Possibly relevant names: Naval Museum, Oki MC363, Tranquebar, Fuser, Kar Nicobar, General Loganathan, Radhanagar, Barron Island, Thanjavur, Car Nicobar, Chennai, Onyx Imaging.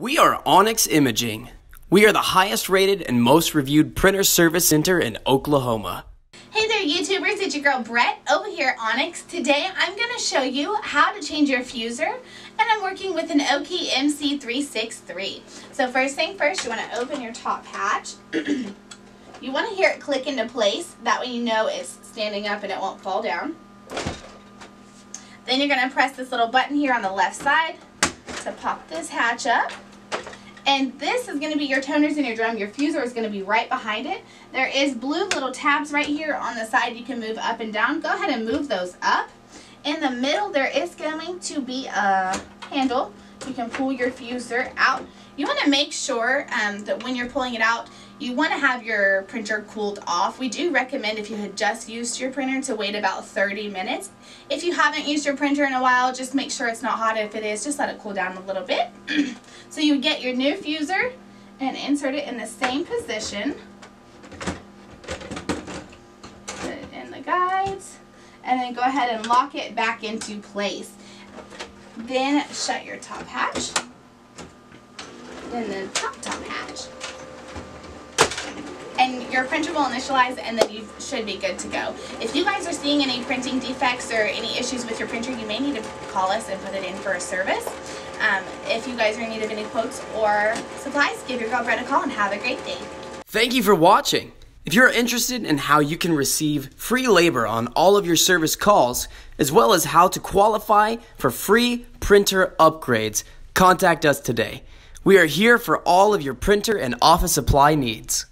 We are Onyx Imaging. We are the highest rated and most reviewed printer service center in Oklahoma. Hey there YouTubers, it's your girl Brett over here at Onyx. Today I'm going to show you how to change your fuser, and I'm working with an Oki MC363. So first thing first, you want to open your top hatch. You want to hear it click into place, that way you know it's standing up and it won't fall down. Then you're going to press this little button here on the left side to pop this hatch up. And this is going to be your toners and your drum. Your fuser is going to be right behind it. There is blue little tabs right here on the side you can move up and down. Go ahead and move those up. In the middle there is going to be a handle. You can pull your fuser out. You want to make sure that when you're pulling it out, you want to have your printer cooled off. We do recommend, if you had just used your printer, to wait about 30 minutes. If you haven't used your printer in a while, just make sure it's not hot. If it is, just let it cool down a little bit. So you get your new fuser and insert it in the same position. Put it in the guides and then go ahead and lock it back into place. Then shut your top hatch and then top hatch. And your printer will initialize, and then you should be good to go. If you guys are seeing any printing defects or any issues with your printer, you may need to call us and put it in for a service. If you guys are in need of any quotes or supplies, give your girl Brett a call and have a great day. Thank you for watching. If you're interested in how you can receive free labor on all of your service calls, as well as how to qualify for free printer upgrades, contact us today. We are here for all of your printer and office supply needs.